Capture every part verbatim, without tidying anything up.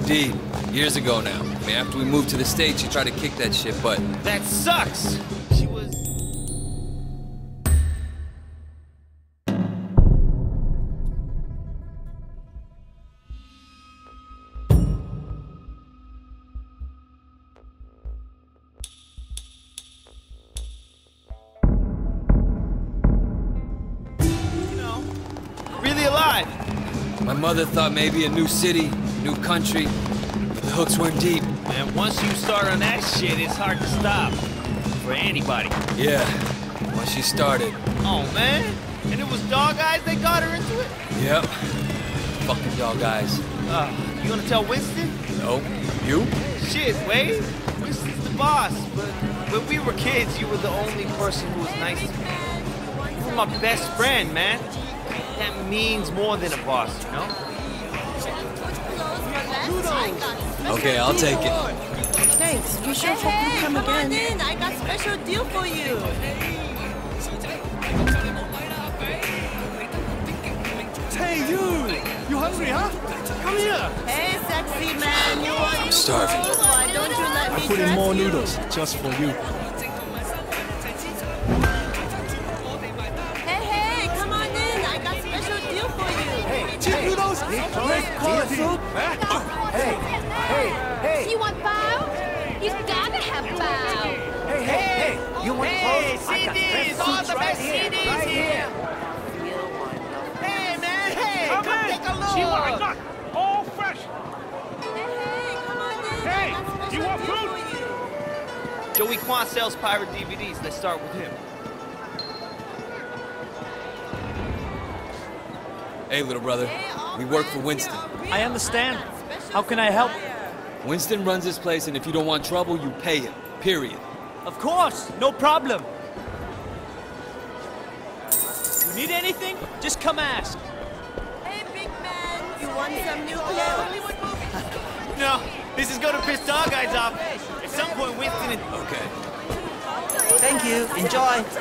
Michael D. years ago now. I mean, after we moved to the States, she tried to kick that shit, but that sucks! She was... My mother thought maybe a new city, new country, but the hooks weren't deep. Man, once you start on that shit, it's hard to stop. For anybody. Yeah, once she started. Oh, man. And it was Dog Eyes that got her into it? Yep. Fucking Dog Eyes. Uh, you gonna tell Winston? No. You? Shit, Wade. Winston's the boss, but when we were kids, you were the only person who was nice to me. You were my best friend, man. That means more than a boss, you know? Okay, I'll take it. Thanks. You sure hope you come again. Hey, come on in. I got a special deal for you. Hey, you! You hungry, huh? Come here! Hey, sexy man! You want I'm starving. Why don't you let me I put in more noodles, just for you. Hey, hey, hey! You want bao? You gotta have bao! Hey, hey, hey! You want hey, clothes? Hey, C Ds! All the best right C Ds right here! Hey, man, hey! Come, come take a look! She want a nut! All fresh! Hey, hey, come on in! Hey, that's you want fruit? Joey Quan sells pirate D V Ds. Let's start with him. Hey, little brother. Hey, we work for Winston. I understand. How can I help? Winston runs this place, and if you don't want trouble, you pay him. Period. Of course. No problem. You need anything? Just come ask. Hey, big man. You want some new clothes? No. This is gonna piss Dog Eyes off. At some point, Winston and... Okay. Thank you. Enjoy. It's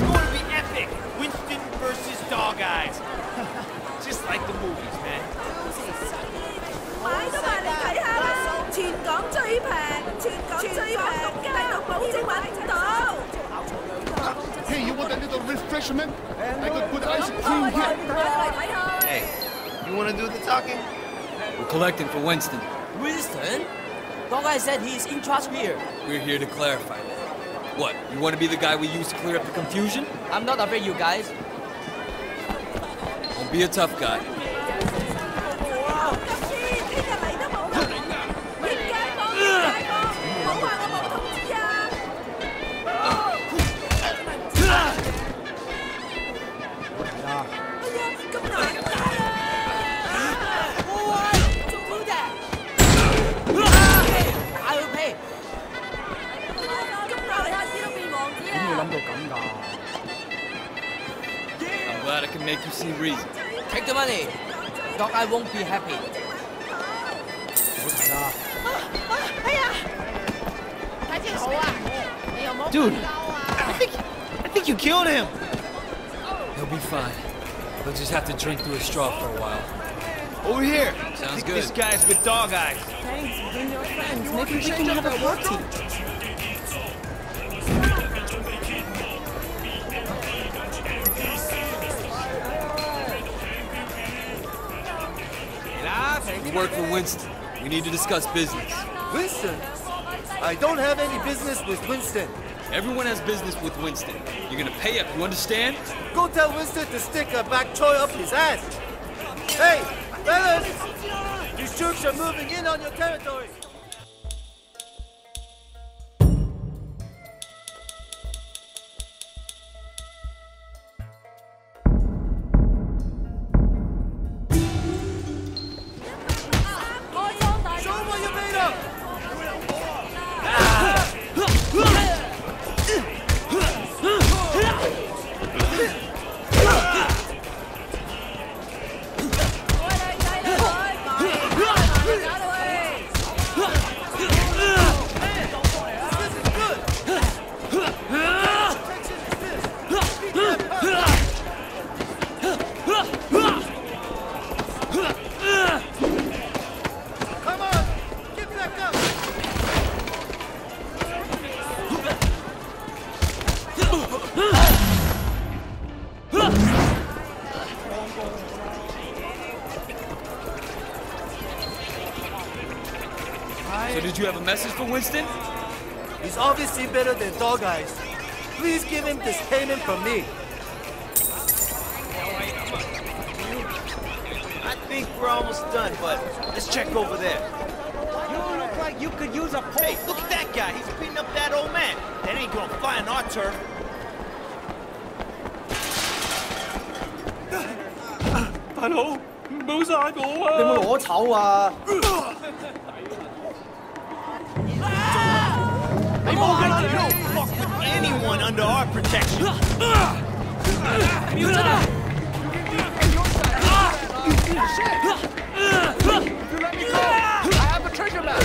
gonna be epic. Winston versus Dog Eyes. Just like the movies, man. Hey, you want a little refreshment? I could put ice cream here. Hey, you want to do the talking? We're collecting for Winston. Winston? Dog Eyes said he's in charge here. We're here to clarify that. What, you want to be the guy we use to clear up the confusion? I'm not afraid, you guys. Don't be a tough guy. I'm glad I can make you see reason. Take the money. Dog Eye won't be happy. Dude, I think I think you killed him. He'll be fine. He'll just have to drink through a straw for a while. Over here. Sounds I think good. This guy's with Dog Eyes. Thanks. Bring your friends. Maybe we can have a party. We work for Winston. We need to discuss business. Winston? I don't have any business with Winston. Everyone has business with Winston. You're gonna pay up, you understand? Go tell Winston to stick a back toy up his ass. Hey, fellas! These jerks are moving in on your territory. you have a message for Winston? He's obviously better than Dog Eyes. Please give him this payment from me. I think we're almost done, but let's check over there. You look like you could use a pole. Hey, look at that guy. He's beating up that old man. That ain't gonna fly on our turf. Hello, don't hurt me. What's wrong with you? They won't let you know. Fuck with anyone under our protection. You let me go. I have a treasure map.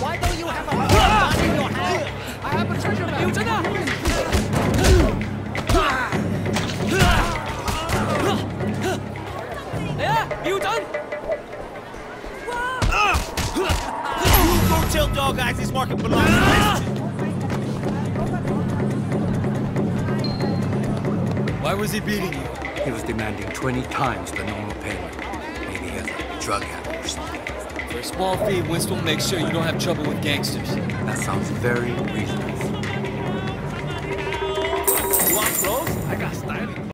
Why don't you have a body in your hand? I have a treasure map. You done? Don't tell Dog Eyes he's walking below. Why was he beating you? He was demanding twenty times the normal payment. Maybe he has a drug habit or something. For a small fee, Winston makes sure you don't have trouble with gangsters. That sounds very reasonable. You want clothes? I got styling.